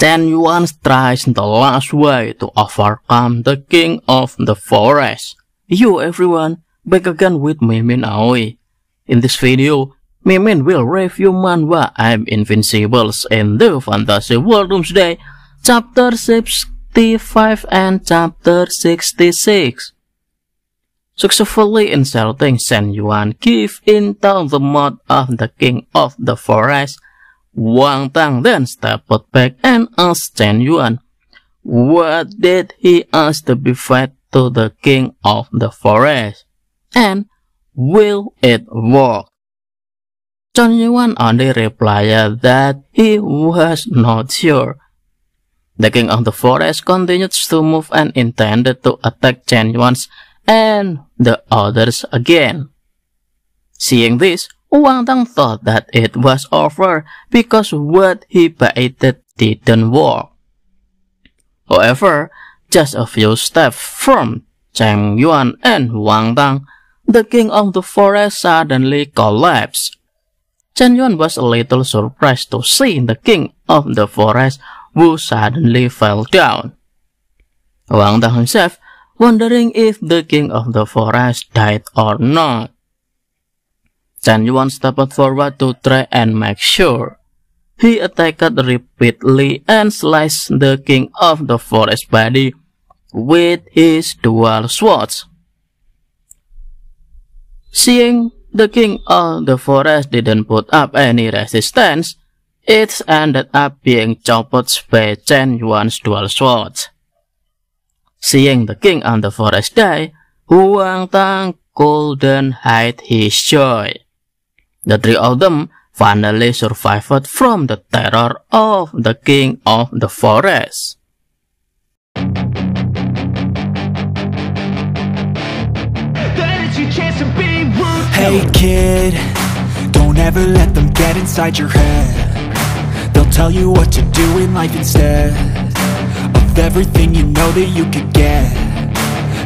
Chen Yuan tries the last way to overcome the king of the forest. Yo everyone, back again with Mimin Aoi. In this video, Mimin will review manhwa I'm Invincible in the Fantasy World Doomsday, Chapter 65 and Chapter 66. Successfully inserting Chen Yuan gave into the mouth of the king of the forest. Wang Tang then stepped back and asked Chen Yuan, what did he ask to be fed to the king of the forest? And will it work? Chen Yuan only replied that he was not sure. The king of the forest continued to move and intended to attack Chen Yuan and the others again. Seeing this, Wang Tang thought that it was over because what he baited didn't work. However, just a few steps from Chen Yuan and Wang Tang, the king of the forest suddenly collapsed. Chen Yuan was a little surprised to see the king of the forest who suddenly fell down. Wang Tang himself wondering if the king of the forest died or not. Chen Yuan stepped forward to try and make sure. He attacked repeatedly and sliced the king of the forest body with his dual swords. Seeing the king of the forest didn't put up any resistance, it ended up being chopped by Chen Yuan's dual swords. Seeing the king of the forest die, Wang Tang couldn't hide his joy. The three of them finally survived from the terror of the king of the forest. Hey kid, don't ever let them get inside your head. They'll tell you what to do in life instead of everything you know that you could get.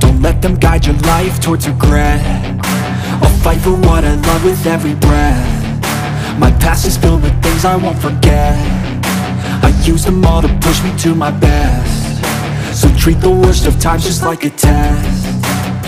Don't let them guide your life towards regret. I'll fight for what I love with every breath. My past is filled with things I won't forget. I use them all to push me to my best. So treat the worst of times just like a test.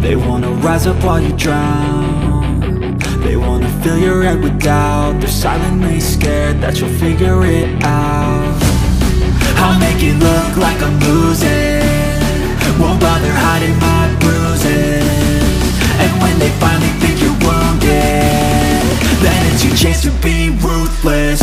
They wanna rise up while you drown. They wanna fill your head with doubt. They're silently scared that you'll figure it out. I'll make it look like I'm losing. Won't bother hiding my bruises. And when they finally think you're wounded, then it's your chance to be ruthless.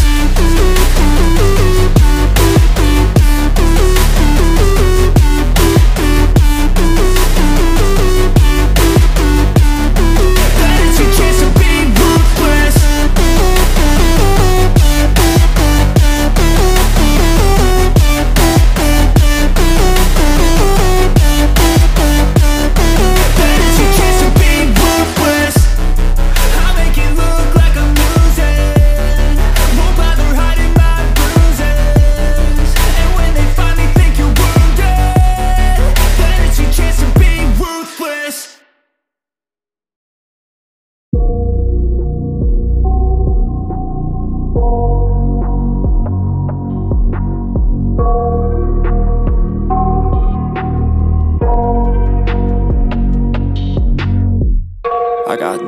Got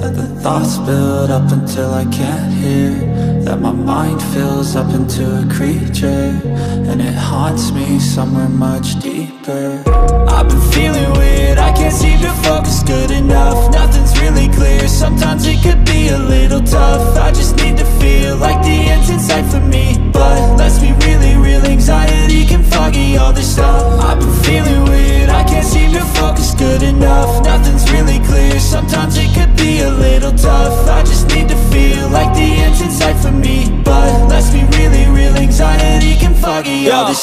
that the thoughts build up until I can't hear, that my mind fills up into a creature, and it haunts me somewhere much deeper. I've been feeling weird, I can't seem to focus good enough, nothing's really clear, sometimes it could be a little tough. I just need to feel like the end's in sight for me, but let's be really real, anxiety can foggy all this stuff. I've been feeling weird, I can't seem to focus good enough, nothing's really clear, sometimes it could be a little tough. I just need to feel like the end's in sight for me, but let's be really real, anxiety can foggy all this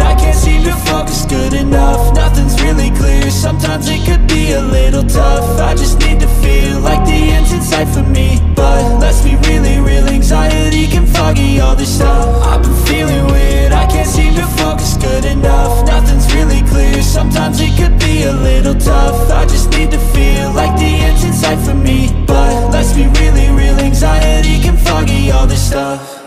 I can't seem to focus good enough, nothing's really clear, sometimes it could be a little tough. I just need to feel like the end's in sight for me, but let's be really real, anxiety can foggy all this stuff. I've been feeling weird, I can't seem to focus good enough, nothing's really clear, sometimes it could be a little tough. I just need to feel like the end's in sight for me, but let's be really real, anxiety can foggy all this stuff.